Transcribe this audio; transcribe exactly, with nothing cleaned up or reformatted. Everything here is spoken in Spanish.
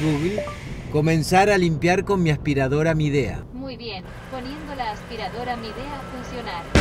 Google, comenzar a limpiar con mi aspiradora Midea. Muy bien, poniendo la aspiradora Midea a funcionar.